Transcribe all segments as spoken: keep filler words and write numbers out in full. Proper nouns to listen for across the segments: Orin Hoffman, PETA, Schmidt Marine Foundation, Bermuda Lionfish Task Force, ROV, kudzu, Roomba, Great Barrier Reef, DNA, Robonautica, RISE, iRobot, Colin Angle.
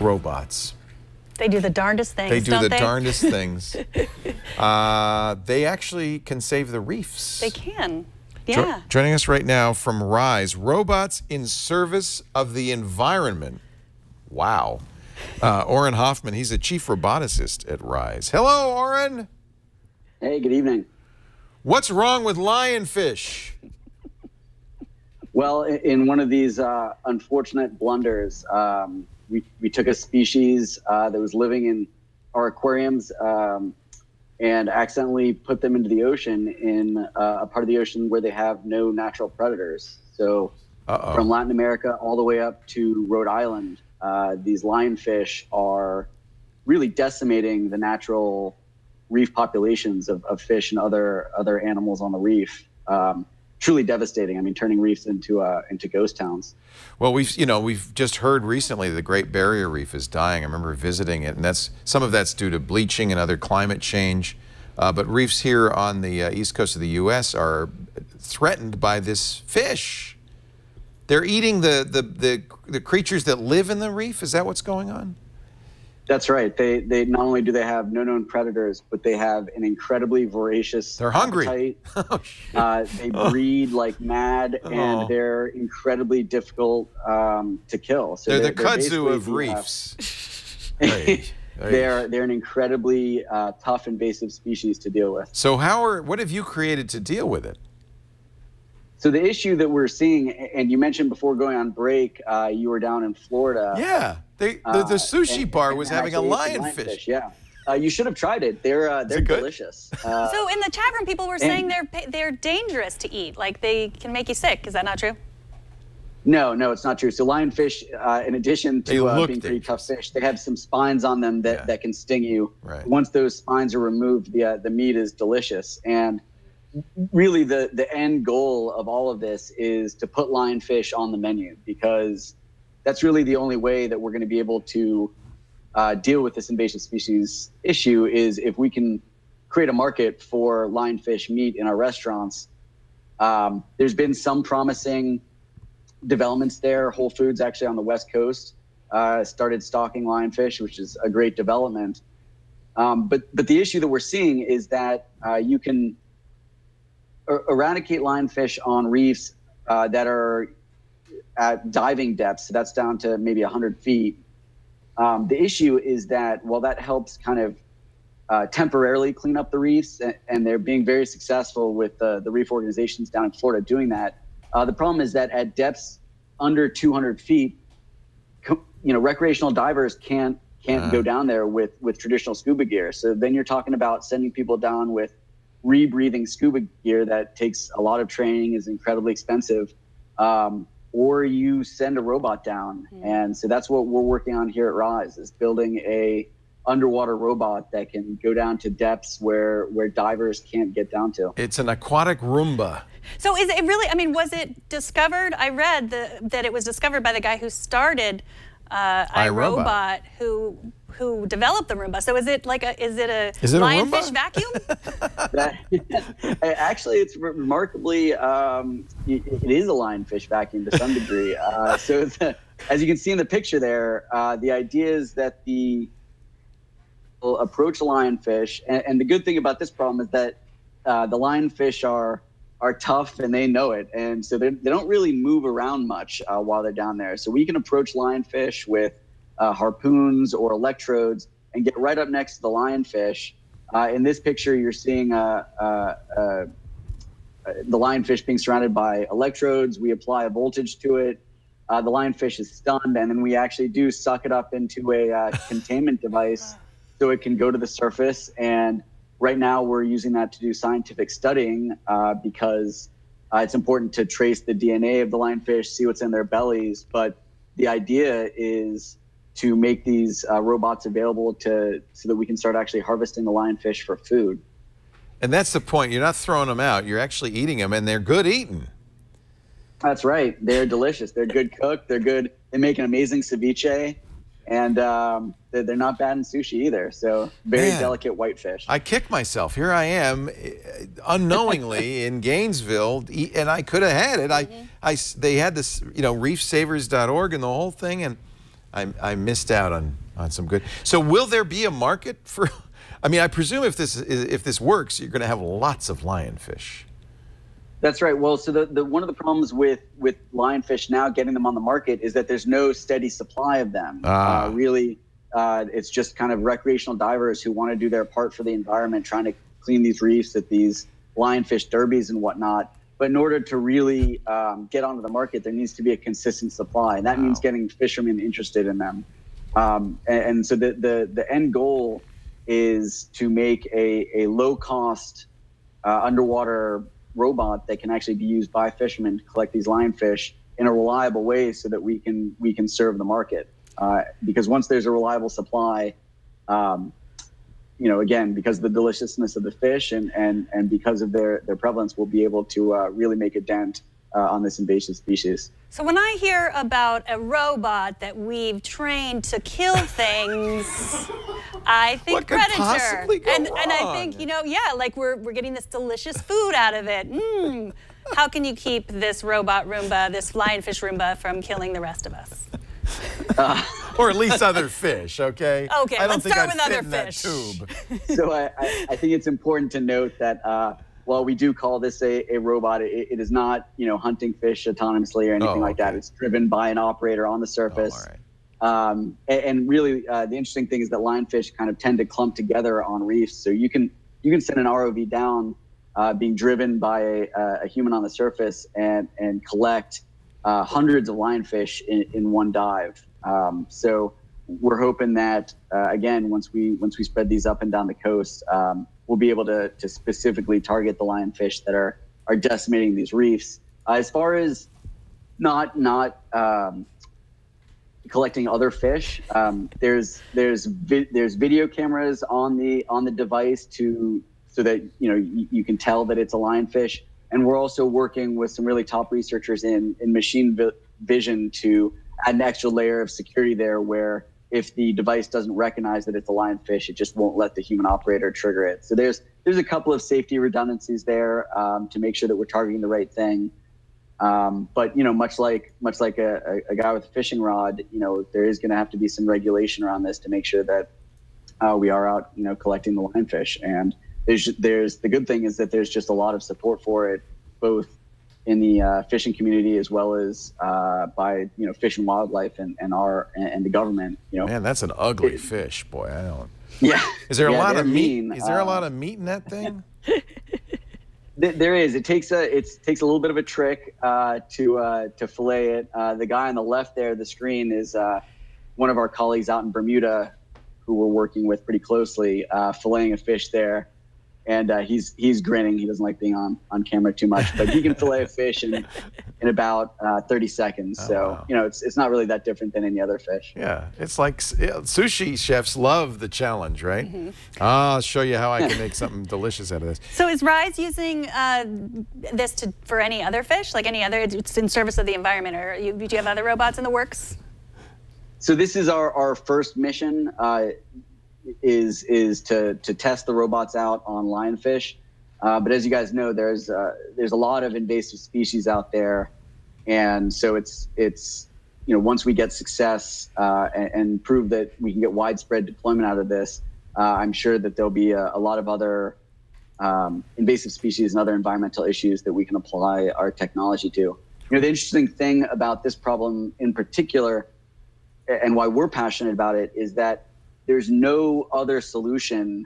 robots. They do the darndest things, They do don't the they? darndest things. Uh, they actually can save the reefs. They can, yeah. Jo joining us right now from RISE, Robots in Service of the Environment. Wow. Uh, Orin Hoffman, he's a chief roboticist at RISE. Hello, Orin. Hey, good evening. What's wrong with lionfish? Well, in one of these uh, unfortunate blunders, um, we, we took a species uh, that was living in our aquariums um, and accidentally put them into the ocean in uh, a part of the ocean where they have no natural predators. So Uh-oh. From Latin America all the way up to Rhode Island, uh, these lionfish are really decimating the natural reef populations of, of fish and other, other animals on the reef. Um, Truly devastating. I mean, turning reefs into uh, into ghost towns. Well, we've you know we've just heard recently the Great Barrier Reef is dying. I remember visiting it, and that's some of that's due to bleaching and other climate change. Uh, but reefs here on the uh, east coast of the U S are threatened by this fish. They're eating the the the, the creatures that live in the reef. Is that what's going on? That's right. They they not only do they have no known predators, but they have an incredibly voracious. They're hungry. Oh, uh, they breed oh. like mad, and oh. they're incredibly difficult um, to kill. So they're, they're the kudzu of reefs. Right. they're they're an incredibly uh, tough, invasive species to deal with. So how are what have you created to deal with it? So the issue that we're seeing, and you mentioned before going on break, uh, you were down in Florida. Yeah, they, the, the sushi uh, bar and, was and having a lionfish. lionfish. Yeah, uh, you should have tried it. They're uh, they're delicious. Uh, so in the chat room, people were saying they're they're dangerous to eat. Like they can make you sick. Is that not true? No, no, it's not true. So lionfish, uh, in addition to uh, being pretty tough fish, they have some spines on them that yeah. that can sting you. Right. Once those spines are removed, the uh, the meat is delicious and. Really, the, the end goal of all of this is to put lionfish on the menu because that's really the only way that we're going to be able to uh, deal with this invasive species issue is if we can create a market for lionfish meat in our restaurants. Um, there's been some promising developments there. Whole Foods actually on the West Coast uh, started stocking lionfish, which is a great development. Um, but, but the issue that we're seeing is that uh, you can eradicate lionfish on reefs uh, that are at diving depths. So that's down to maybe a hundred feet. Um, the issue is that while that helps kind of uh, temporarily clean up the reefs, and, and they're being very successful with uh, the reef organizations down in Florida doing that, uh, the problem is that at depths under two hundred feet, you know, recreational divers can't can't uh. go down there with with traditional scuba gear. So then you're talking about sending people down with rebreathing scuba gear that takes a lot of training, is incredibly expensive, um, or you send a robot down. Mm. And so that's what we're working on here at RISE is building a underwater robot that can go down to depths where where divers can't get down to. It's an aquatic Roomba. So is it really, I mean, was it discovered? I read the, that it was discovered by the guy who started uh, iRobot, iRobot who who developed the Roomba. So is it like a, is it a is it lionfish a vacuum? that, actually, it's remarkably, um, it, it is a lionfish vacuum to some degree. Uh, so it's a, as you can see in the picture there, uh, the idea is that the will approach lionfish. And, and the good thing about this problem is that uh, the lionfish are are tough and they know it. And so they don't really move around much uh, while they're down there. So we can approach lionfish with Uh, harpoons or electrodes and get right up next to the lionfish. Uh, in this picture, you're seeing uh, uh, uh, the lionfish being surrounded by electrodes. We apply a voltage to it. Uh, the lionfish is stunned, and then we actually do suck it up into a uh, containment device so it can go to the surface. And right now, we're using that to do scientific studying uh, because uh, it's important to trace the D N A of the lionfish, see what's in their bellies. But the idea is to make these uh, robots available to so that we can start actually harvesting the lionfish for food. And that's the point. You're not throwing them out. You're actually eating them, and they're good eating. That's right. They're delicious. They're good cooked. They're good. They make an amazing ceviche, and um, they're, they're not bad in sushi either. So very Man, delicate whitefish. I kick myself. Here I am unknowingly in Gainesville, and I could have had it. Mm-hmm. I, I, they had this, you know, reef savers dot org and the whole thing, and I, I missed out on, on some good. So will there be a market for, I mean, I presume if this, if this works, you're going to have lots of lionfish. That's right. Well, so the, the one of the problems with, with lionfish now getting them on the market is that there's no steady supply of them. Ah. Uh, really, uh, it's just kind of recreational divers who want to do their part for the environment, trying to clean these reefs at these lionfish derbies and whatnot. But in order to really um, get onto the market, there needs to be a consistent supply. And that wow. means getting fishermen interested in them. Um, and, and so the, the, the end goal is to make a, a low-cost uh, underwater robot that can actually be used by fishermen to collect these lionfish in a reliable way so that we can we can serve the market. Uh, because once there's a reliable supply, um, you know, again, because of the deliciousness of the fish and and, and because of their, their prevalence, we'll be able to uh, really make a dent uh, on this invasive species. So when I hear about a robot that we've trained to kill things, I think what predator. Could possibly go and, and I think, you know, yeah, like we're, we're getting this delicious food out of it. Mm. How can you keep this robot Roomba, this lionfish Roomba, from killing the rest of us? Uh, or at least other fish, okay? Okay, I don't let's think start I'd with other fish. Tube. So I, I, I think it's important to note that uh, while we do call this a, a robot, it, it is not, you know, hunting fish autonomously or anything oh, okay. like that. It's driven by an operator on the surface. Oh, all right. Um, and, and really, uh, the interesting thing is that lionfish kind of tend to clump together on reefs. So you can you can send an R O V down, uh, being driven by a, a human on the surface, and and collect uh, hundreds of lionfish in, in one dive. Um, so we're hoping that uh, again, once we once we spread these up and down the coast, um, we'll be able to to specifically target the lionfish that are are decimating these reefs. Uh, as far as not not um, collecting other fish. Um, there's there's vi there's video cameras on the on the device to so that you know you, you can tell that it's a lionfish. And we're also working with some really top researchers in in machine vi vision to add an extra layer of security there, where if the device doesn't recognize that it's a lionfish, it just won't let the human operator trigger it. So there's there's a couple of safety redundancies there um, to make sure that we're targeting the right thing. Um, but, you know, much like much like a, a, a guy with a fishing rod, you know, there is going to have to be some regulation around this to make sure that uh, we are out, you know, collecting the lionfish. And there's there's the good thing is that there's just a lot of support for it, both in the uh, fishing community as well as uh, by, you know, Fish and Wildlife and, and our and the government. You know, man, that's an ugly it, fish, boy. I don't. Yeah. Is there a yeah, lot of meat? Mean. Is there um, a lot of meat in that thing? There is. It takes a it's takes a little bit of a trick uh, to uh, to fillet it. Uh, the guy on the left there, the screen, is uh, one of our colleagues out in Bermuda, who we're working with pretty closely, uh, filleting a fish there, and uh, he's he's grinning. He doesn't like being on on camera too much, but he can fillet a fish in in about uh, thirty seconds. Oh, so wow. you know, it's it's not really that different than any other fish. Yeah, it's like yeah, sushi chefs love the challenge, right? Mm-hmm. I'll show you how I can make something delicious out of this. So is RISE using uh, this to for any other fish, like any other? It's in service of the environment, or you, do you have other robots in the works? So this is our our first mission. Uh, is is to to test the robots out on lionfish, uh, but as you guys know, there's uh, there's a lot of invasive species out there, and so it's it's you know, once we get success uh, and, and prove that we can get widespread deployment out of this, uh, I'm sure that there'll be a, a lot of other um, invasive species and other environmental issues that we can apply our technology to. You know, the interesting thing about this problem in particular, and why we're passionate about it, is that there's no other solution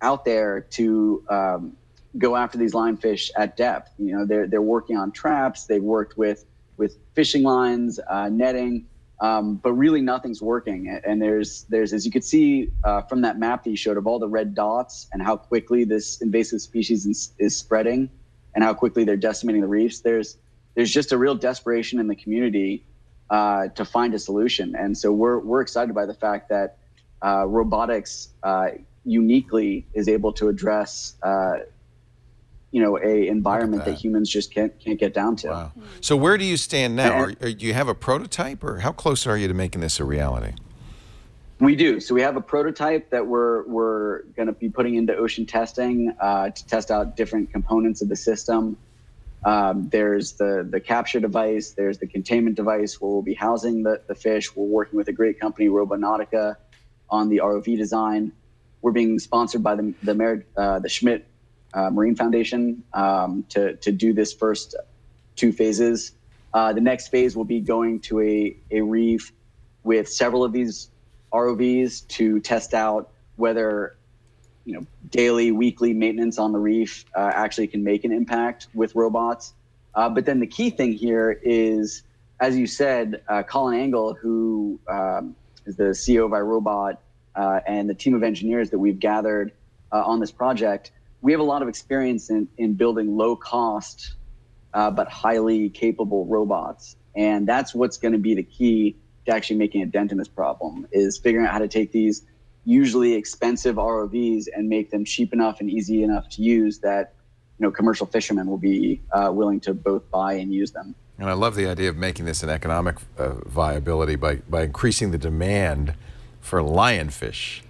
out there to um, go after these lionfish at depth. You know, they're they're working on traps. They've worked with with fishing lines, uh, netting, um, but really nothing's working. And there's there's as you could see uh, from that map that you showed of all the red dots and how quickly this invasive species is, is spreading, and how quickly they're decimating the reefs. There's there's just a real desperation in the community uh, to find a solution. And so we're we're excited by the fact that Uh, robotics uh, uniquely is able to address, uh, you know, a environment that. that humans just can't can't get down to. Wow. So where do you stand now? Are, are, do you have a prototype, or how close are you to making this a reality? We do. So we have a prototype that we're we're going to be putting into ocean testing uh, to test out different components of the system. Um, there's the, the capture device, there's the containment device where we'll be housing the, the fish. We're working with a great company, Robonautica, on the R O V design. We're being sponsored by the, the, uh, the Schmidt uh, Marine Foundation um, to, to do this first two phases. Uh, the next phase will be going to a, a reef with several of these R O Vs to test out whether you know, daily, weekly maintenance on the reef uh, actually can make an impact with robots. Uh, but then the key thing here is, as you said, uh, Colin Angle, who um, is the C E O of iRobot uh, and the team of engineers that we've gathered uh, on this project, we have a lot of experience in, in building low-cost uh, but highly capable robots. And that's what's going to be the key to actually making a dent in this problem, is figuring out how to take these usually expensive R O Vs and make them cheap enough and easy enough to use that, you know, commercial fishermen will be uh, willing to both buy and use them. And I love the idea of making this an economic uh, viability by, by increasing the demand for lionfish.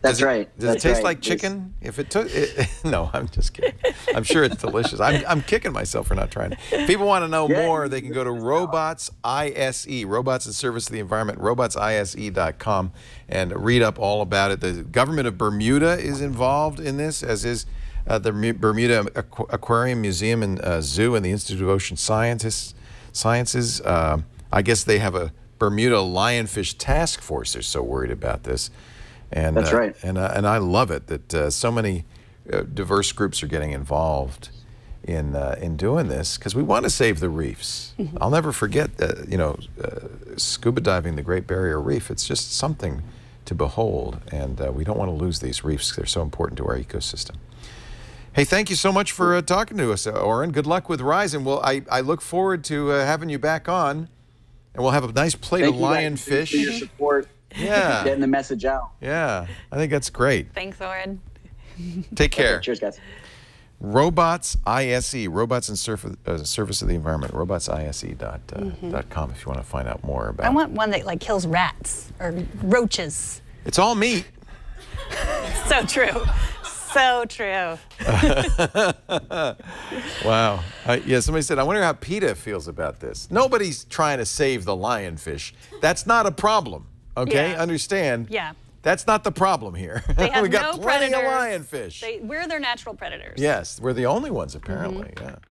That's right. Does it taste like chicken? If it took, it, no, I'm just kidding. I'm sure it's delicious. I'm, I'm kicking myself for not trying. If people want to know more, they can go to Robots I S E, Robots in Service to the Environment, robots I S E dot com, and read up all about it. The government of Bermuda is involved in this, as is uh, the Bermuda Aqu Aquarium Museum and uh, Zoo and the Institute of Ocean Scientists, Sciences. Uh, I guess they have a Bermuda Lionfish Task Force. They're so worried about this. And, That's uh, right. And, uh, and I love it that uh, so many uh, diverse groups are getting involved in, uh, in doing this, because we want to save the reefs. Mm-hmm. I'll never forget, uh, you know, uh, scuba diving the Great Barrier Reef. It's just something to behold, and uh, we don't want to lose these reefs. They're so important to our ecosystem. Hey, thank you so much for uh, talking to us, Orin. Good luck with RISE, and we'll, I, I look forward to uh, having you back on, and we'll have a nice plate thank of lionfish. Thank you for your support. Yeah. Getting the message out. Yeah. I think that's great. Thanks, Orin. Take care. Okay, cheers, guys. Robots I S E, Robots in Surf uh, Service of the Environment, robots I S E dot com uh, mm-hmm. if you want to find out more about it. I want one that like kills rats or roaches. It's all meat. So true. So true. Wow. Uh, yeah, somebody said, I wonder how PETA feels about this. Nobody's trying to save the lionfish. That's not a problem. Okay, yeah. Understand. Yeah. That's not the problem here. They have we got no plenty predators. Of lionfish. They, we're their natural predators. Yes, we're the only ones apparently. Mm-hmm. Yeah.